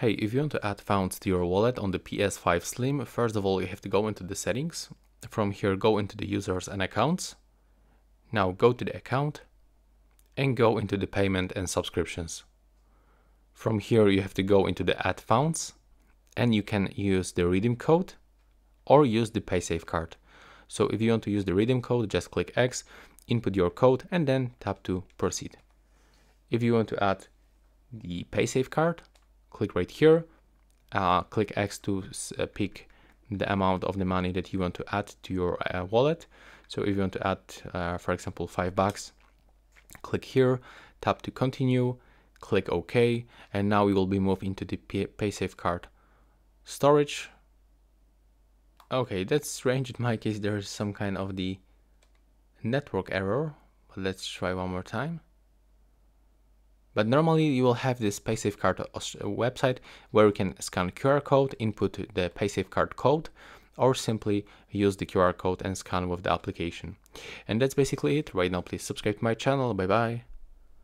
Hey, if you want to add funds to your wallet on the PS5 Slim, first of all you have to go into the settings. From here go into the users and accounts. Now go to the account and go into the payment and subscriptions. From here you have to go into the add funds and you can use the redeem code or use the Paysafecard. So if you want to use the redeem code, just click X, input your code and then tap to proceed. If you want to add the Paysafecard, click right here, click X to pick the amount of the money that you want to add to your wallet. So if you want to add, for example, $5, click here, tap to continue, click OK, and now we will be moved into the Paysafecard storage. Okay, that's strange. In my case, there is some kind of the network error, but let's try one more time. But normally you will have this Paysafecard website where you can scan QR code, input the Paysafecard code, or simply use the QR code and scan with the application. And that's basically it. Right now, please subscribe to my channel. Bye bye.